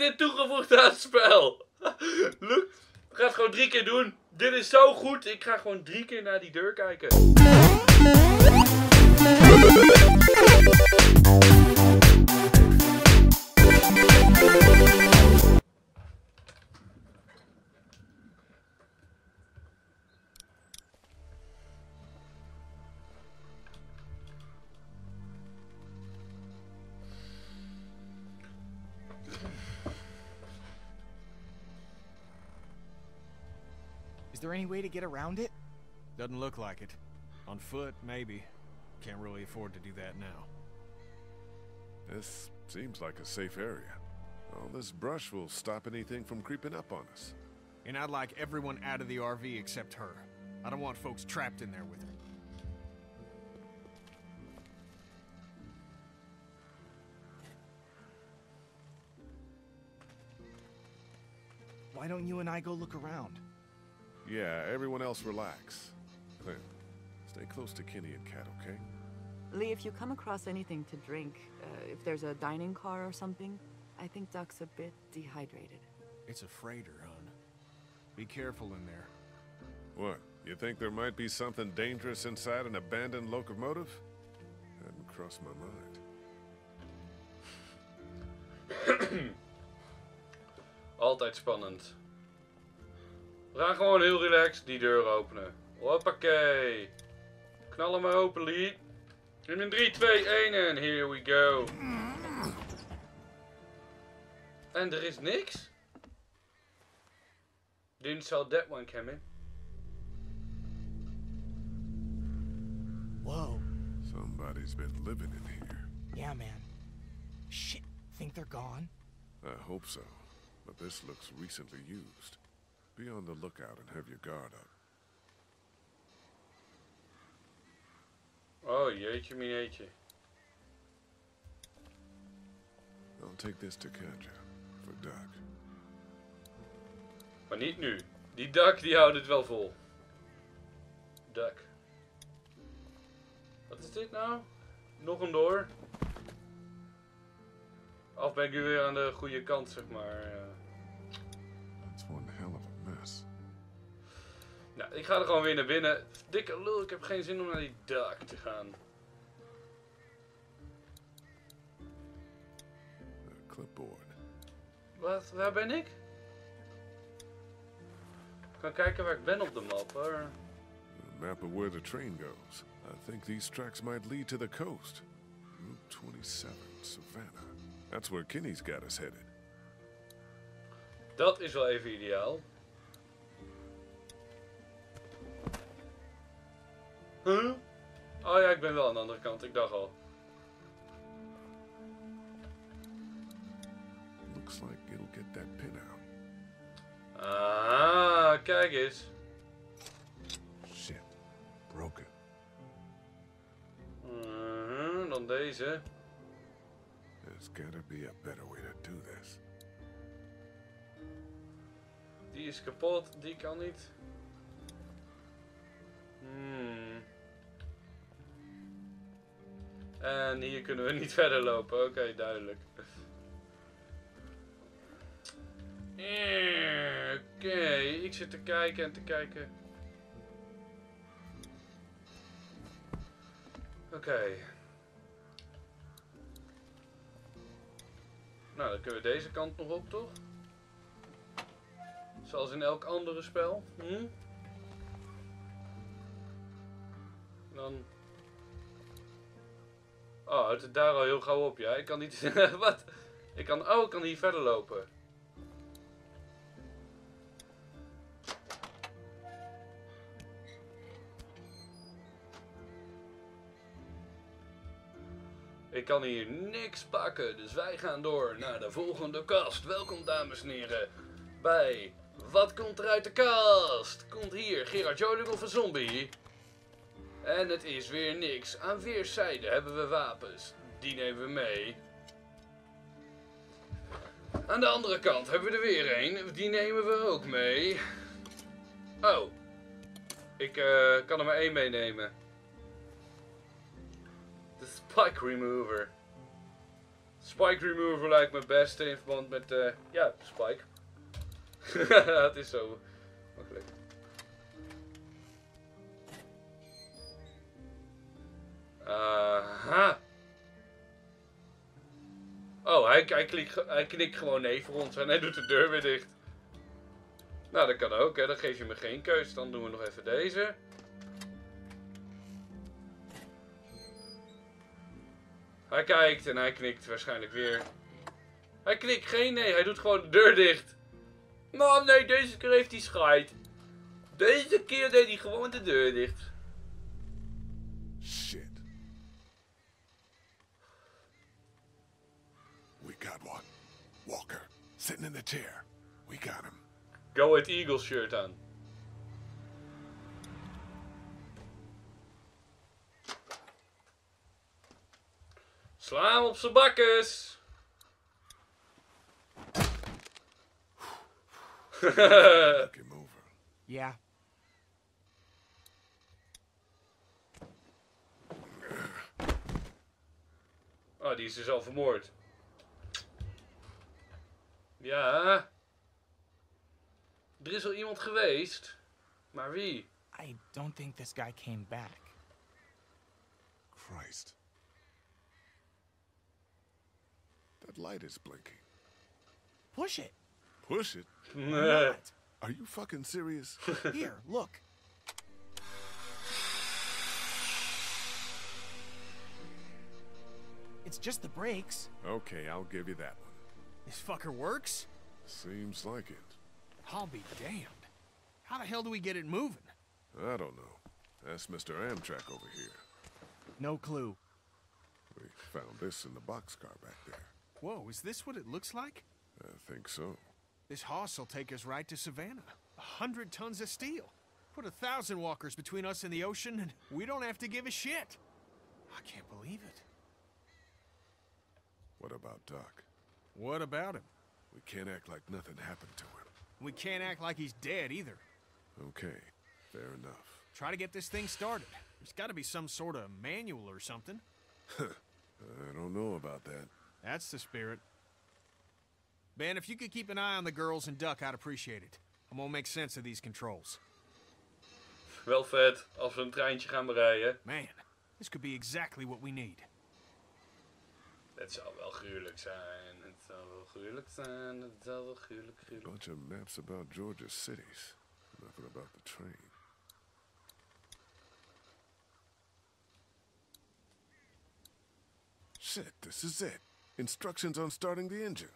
dit toegevoegd aan het spel? Luc, ik ga het gewoon 3 keer doen. Dit is zo goed. Ik ga gewoon 3 keer naar die deur kijken. Is there any way to get around it? Doesn't look like it. On foot, maybe. Can't really afford to do that now. This seems like a safe area. All this brush will stop anything from creeping up on us. And I'd like everyone out of the RV except her. I don't want folks trapped in there with her. Why don't you and I go look around? Yeah, everyone else relax. Clint, stay close to Kenny and Kat, okay? Lee, if you come across anything to drink, if there's a dining car or something, I think Doc's a bit dehydrated. It's a freighter, hon. Be careful in there. What? You think there might be something dangerous inside an abandoned locomotive? Hadn't crossed my mind. Altijd spannend. We gaan gewoon heel relaxed die deur openen. Hoppakee. Knal hem maar open, Lee. In 3, 2, 1 en here we go. En er is niks. Didn't saw that one coming. Whoa. Somebody's been living in here. Yeah, man. Shit, think they're gone? I hope so. But this looks recently used. Be on the lookout and have your guard up. Oh, jeetje mineetje. I'll take this to Katja for Doc. Maar niet nu. Die Doc die houdt het wel vol. Doc. Wat is dit nou? Nog een door. Of ben ik nu weer aan de goede kant, zeg maar. Nou, ik ga er gewoon weer naar binnen. Dikke lul, ik heb geen zin om naar die Doc te gaan. Clipboard. Wat? Waar ben ik? Ik kan kijken waar ik ben op de map, hoor. The map of where the train goes. I think these tracks might lead to the coast. Route 27, Savannah. That's where Kenny's got us headed. Dat is wel even ideaal. Huh? Oh ja, ik ben wel aan de andere kant. Ik dacht al. Looks like it'll get that pin out. Ah, kijk eens. Shit, broken. Dan deze. There's gotta be a better way to do this. Die is kapot, die kan niet. En hier kunnen we niet verder lopen. Oké, duidelijk. Oké, ik zit te kijken en te kijken. Oké. Nou, dan kunnen we deze kant nog op, toch? Zoals in elk andere spel. Dan... Oh, het is daar al heel gauw op, ja. Ik kan niet... Wat? Ik kan... Oh, ik kan hier verder lopen. Ik kan hier niks pakken, dus wij gaan door naar de volgende kast. Welkom, dames en heren, bij... Wat komt er uit de kast? Komt hier Gerard Joling of een zombie? En het is weer niks. Aan weerszijden hebben we wapens. Die nemen we mee. Aan de andere kant hebben we er weer een. Die nemen we ook mee. Oh. Ik kan er maar 1 meenemen. De spike remover. Spike remover lijkt me best in verband met, ja, Spike. Het is zo makkelijk. Aha. Oh, hij knikt gewoon nee voor ons en hij doet de deur weer dicht. Nou, dat kan ook, hè. Dan geef je me geen keus. Dan doen we nog even deze. Hij kijkt en hij knikt waarschijnlijk weer. Hij knikt geen nee, hij doet gewoon de deur dicht. Man, nee, deze keer heeft hij schijt. Deze keer deed hij gewoon de deur dicht. Shit. We got one. Walker, sitting in the chair. We got him. Go het Eagle shirt aan. Sla hem op z'n bakkes. Ja. Oh, die is dus al vermoord. Ja. Er is al iemand geweest, maar wie? I don't think this guy came back. Christ. That light is blinking. Push it. Push it? No. Are you fucking serious? Here, look. It's just the brakes. Okay, I'll give you that one. This fucker works? Seems like it. I'll be damned. How the hell do we get it moving? I don't know. That's Mr. Amtrak over here. No clue. We found this in the boxcar back there. Whoa, is this what it looks like? I think so. This hoss will take us right to Savannah. 100 tons of steel. Put 1,000 walkers between us and the ocean, and we don't have to give a shit. I can't believe it. What about Doc? What about him? We can't act like nothing happened to him. We can't act like he's dead either. Okay, fair enough. Try to get this thing started. There's got to be some sort of manual or something. I don't know about that. That's the spirit. Ben, if you could keep an eye on the girls and Duck, I'd appreciate it. I'm gonna make sense of these controls. Wel vet, als we een treintje gaan bereiden. Man, this could be exactly what we need. Het zou wel gruwelijk zijn, het zou wel gruwelijk zijn, het zou wel gruwelijk. Bunch of maps about Georgia's cities, nothing about the train. Shit, this is it. Instructions on starting the engine.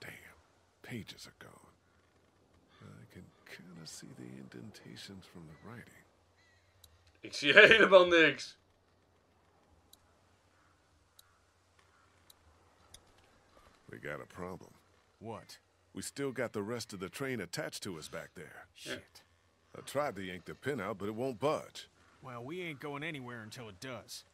Damn, pages are gone. I can kind of see the indentations from the writing. Ik zie helemaal niks. We got a problem. What? We still got the rest of the train attached to us back there. Shit. I tried to yank the pin out, but it won't budge. Well, we ain't going anywhere until it does.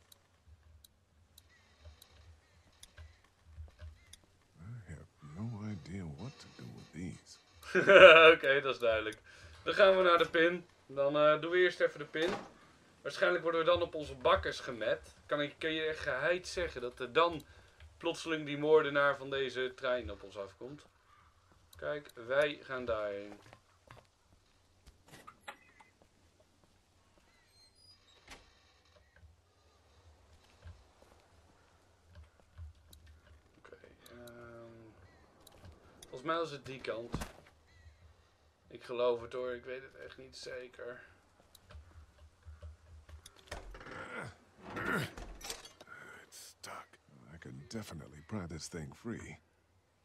I have no idea what to do with these. Oké, dat is duidelijk. Dan gaan we naar de pin. Dan doen we eerst even de pin. Waarschijnlijk worden we dan op onze bakkers gemet. Kan je echt geheid zeggen dat er dan plotseling die moordenaar van deze trein op ons afkomt. Kijk, wij gaan daarheen. Oké, volgens mij was het die kant. Ik geloof het hoor, ik weet het echt niet zeker. I can definitely pry this thing free,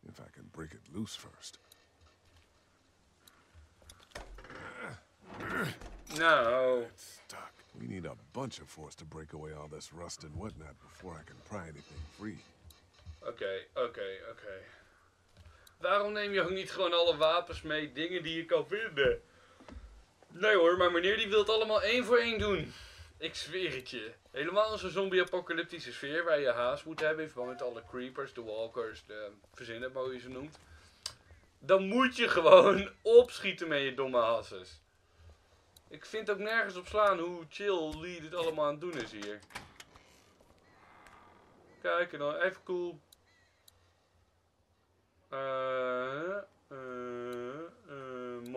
if I can break it loose first. No. It's stuck. We need a bunch of force to break away all this rust and whatnot before I can pry anything free. Oké. Waarom neem je ook niet gewoon alle wapens mee, dingen die je kan vinden? Nee hoor, maar meneer die wil het allemaal 1 voor 1 doen. Ik zweer het je. Helemaal in zo'n zombie-apocalyptische sfeer waar je haast moet hebben in verband met alle creepers, de walkers, de verzinnen, hoe je ze noemt. Dan moet je gewoon opschieten met je domme hasses. Ik vind ook nergens op slaan hoe chill die dit allemaal aan het doen is hier. Kijk, en dan even cool.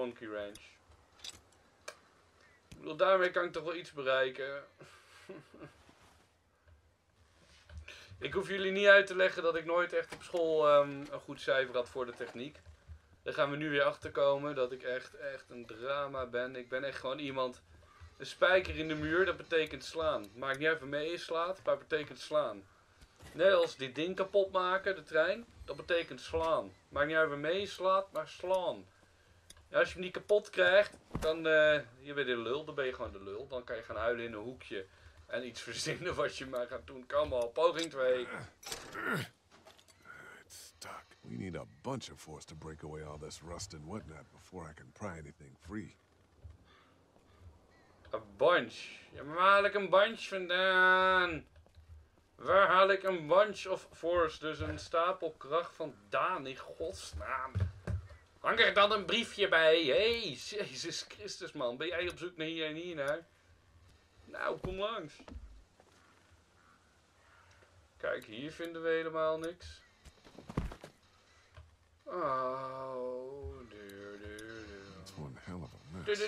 Monkey Ranch. Ik bedoel, daarmee kan ik toch wel iets bereiken. Ik hoef jullie niet uit te leggen dat ik nooit echt op school een goed cijfer had voor de techniek. Daar gaan we nu weer achter komen dat ik echt een drama ben. Ik ben echt gewoon iemand... Een spijker in de muur, dat betekent slaan. Maakt niet uit of mee is slaat, maar betekent slaan. Net als dit ding kapot maken, de trein, dat betekent slaan. Maakt niet uit of mee slaat, maar slaan. En als je hem niet kapot krijgt, dan je bent de lul, dan ben je gewoon de lul. Dan kan je gaan huilen in een hoekje en iets verzinnen wat je maar gaat doen. Kom al, poging 2. It's stuck. We need a bunch of force to break away all this rust and whatnot before I can pry anything free. Een bunch. Ja, maar waar haal ik een bunch vandaan? Waar haal ik een bunch of force, dus een stapel kracht vandaan, in godsnaam? Hang er dan een briefje bij. Hé, hey, Jezus Christus, man. Ben jij op zoek naar hier en hier naar? Nou, kom langs. Kijk, hier vinden we helemaal niks. Oh, that's one hell of a mess.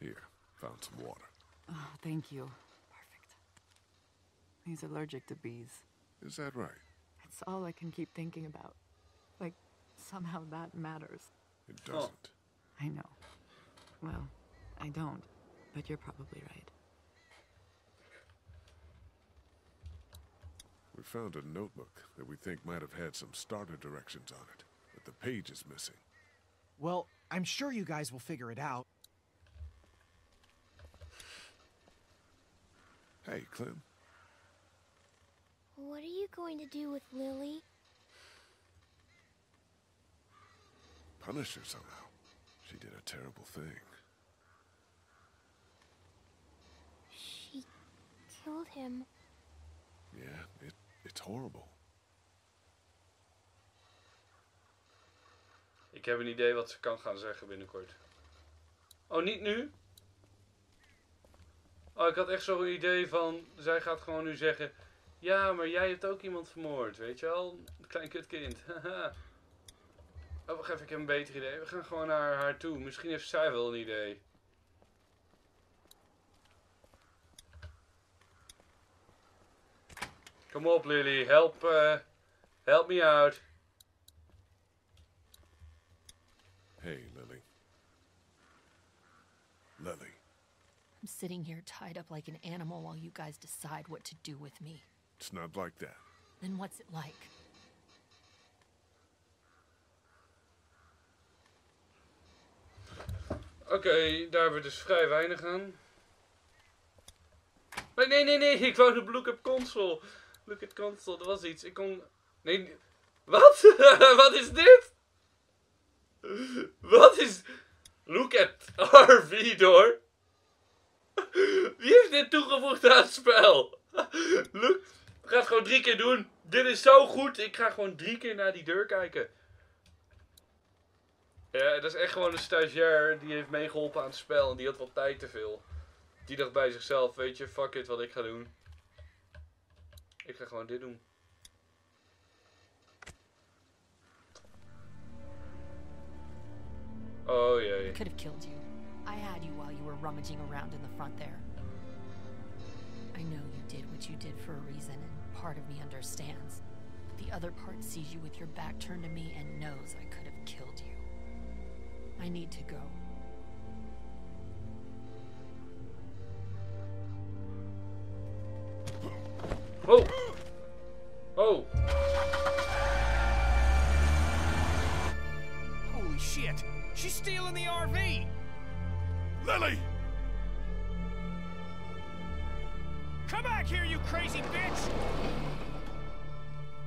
Here, found some water. Oh, thank you. Perfect. He's allergic to bees. Is that right? That's all I can keep thinking about. Like, somehow that matters. It doesn't. I know. Well, I don't. But you're probably right. We found a notebook that we think might have had some starter directions on it, but the page is missing. Well, I'm sure you guys will figure it out. Hey, Clem. What are you going to do with Lily? Punish her somehow. She did a terrible thing. She killed him. Yeah, it's horrible. Ik heb een idee wat ze kan gaan zeggen binnenkort. Oh, niet nu? Oh, ik had echt zo'n idee van... Zij gaat gewoon nu zeggen... Ja, maar jij hebt ook iemand vermoord, weet je wel? Een klein kutkind. Oh, wacht even, ik heb een beter idee. We gaan gewoon naar haar toe. Misschien heeft zij wel een idee. Kom op, Lily. Help me out. Hey, Lily. Lily. I'm sitting here tied up like an animal while you guys decide what to do with me. It's not like that. Then what's it like? Oké, daar hebben we dus vrij weinig aan. Maar nee. Ik wou de look-up console. Look at console, er was iets. Ik kon... Nee, wat? Wat is dit? Wat is... Look at RV door. Wie heeft dit toegevoegd aan het spel? Look, ik ga het gewoon 3 keer doen. Dit is zo goed. Ik ga gewoon 3 keer naar die deur kijken. Ja, dat is echt gewoon een stagiair die heeft meegeholpen aan het spel. En die had wat tijd te veel. Die dacht bij zichzelf, weet je, fuck it wat ik ga doen. Ik ga gewoon dit doen. Oh jee. I could have killed you. I had you while you were rummaging around in the front there. I know you did what you did for a reason, and part of me understands. But the other part sees you with your back turned to me and knows I could have killed you. I need to go. Oh! Oh! Holy shit! She's stealing the RV! Lily! Come back here, you crazy bitch!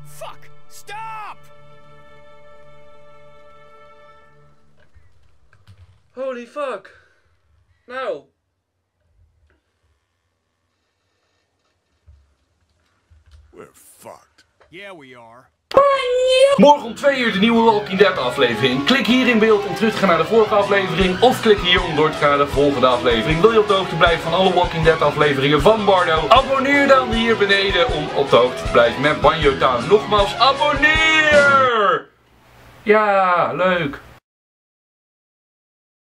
Fuck! Stop! Holy fuck! Nou! We're fucked. Yeah, we are. Morgen om 2 uur de nieuwe Walking Dead aflevering. Klik hier in beeld om terug te gaan naar de vorige aflevering. Of klik hier om door te gaan naar de volgende aflevering. Wil je op de hoogte blijven van alle Walking Dead afleveringen van Bardo? Abonneer dan hier beneden om op de hoogte te blijven met BanjoTown. Nogmaals, abonneer! Ja, leuk!